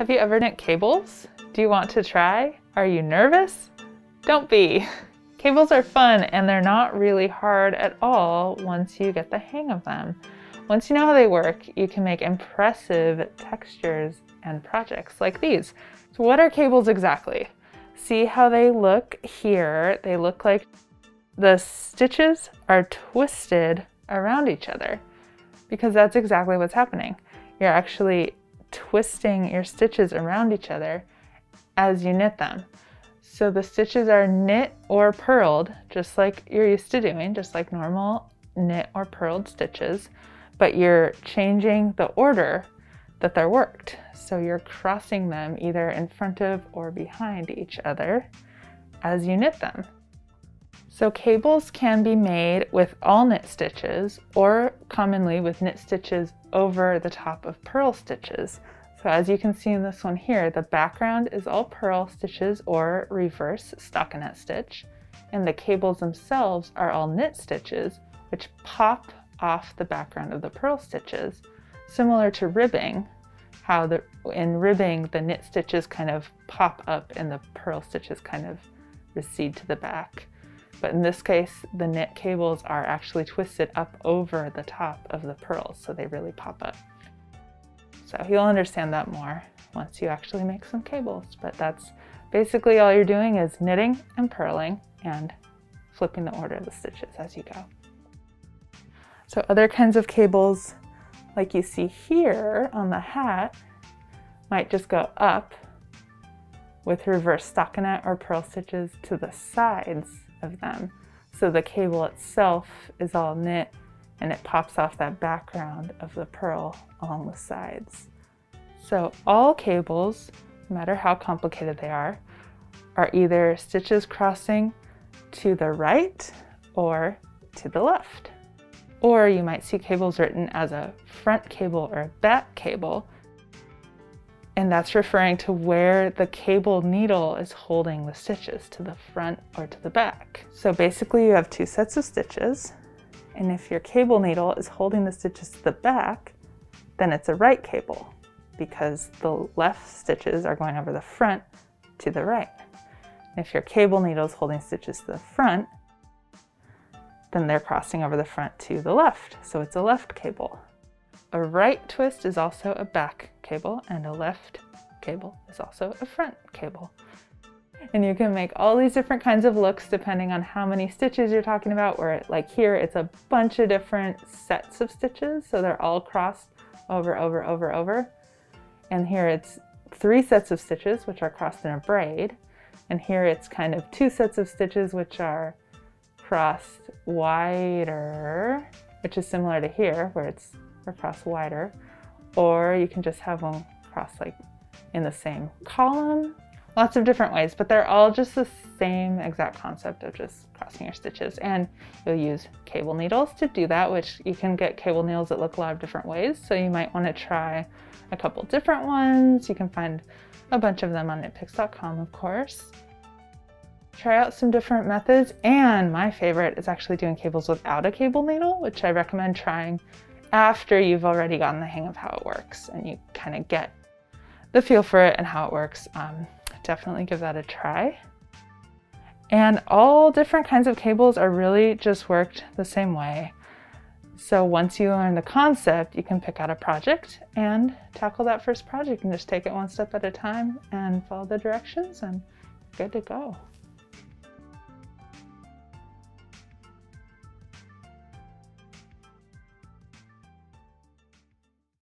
Have you ever knit cables? Do you want to try? Are you nervous? Don't be! Cables are fun and they're not really hard at all once you get the hang of them. Once you know how they work, you can make impressive textures and projects like these. So what are cables exactly? See how they look here? They look like the stitches are twisted around each other because that's exactly what's happening. You're actually twisting your stitches around each other as you knit them. So the stitches are knit or purled, just like you're used to doing, just like normal knit or purled stitches, but you're changing the order that they're worked. So you're crossing them either in front of or behind each other as you knit them. So cables can be made with all knit stitches or commonly with knit stitches over the top of purl stitches. So as you can see in this one here, the background is all purl stitches or reverse stockinette stitch, and the cables themselves are all knit stitches which pop off the background of the purl stitches, similar to ribbing, how in ribbing the knit stitches kind of pop up and the purl stitches kind of recede to the back. But in this case, the knit cables are actually twisted up over the top of the purls, so they really pop up. So you'll understand that more once you actually make some cables, but that's basically all you're doing is knitting and purling and flipping the order of the stitches as you go. So other kinds of cables, like you see here on the hat, might just go up with reverse stockinette or purl stitches to the sides of them. So the cable itself is all knit and it pops off that background of the purl along the sides. So all cables, no matter how complicated they are either stitches crossing to the right or to the left. Or you might see cables written as a front cable or a back cable, and that's referring to where the cable needle is holding the stitches, to the front or to the back. So basically you have two sets of stitches, and if your cable needle is holding the stitches to the back, then it's a right cable because the left stitches are going over the front to the right. And if your cable needle is holding stitches to the front, then they're crossing over the front to the left, so it's a left cable. A right twist is also a back cable, and a left cable is also a front cable. And you can make all these different kinds of looks depending on how many stitches you're talking about, where like here it's a bunch of different sets of stitches, so they're all crossed over. And here it's three sets of stitches which are crossed in a braid, and here it's kind of two sets of stitches which are crossed wider, which is similar to here where it's crossed wider, or you can just have them crossed like in the same column. Lots of different ways, but they're all just the same exact concept of just crossing your stitches, and you'll use cable needles to do that, which you can get cable needles that look a lot of different ways, so you might want to try a couple different ones. You can find a bunch of them on KnitPicks.com, of course. Try out some different methods, and my favorite is actually doing cables without a cable needle, which I recommend trying after you've already gotten the hang of how it works and you kind of get the feel for it and how it works. Definitely give that a try. And all different kinds of cables are really just worked the same way. So once you learn the concept, you can pick out a project and tackle that first project and just take it one step at a time and follow the directions and you're good to go.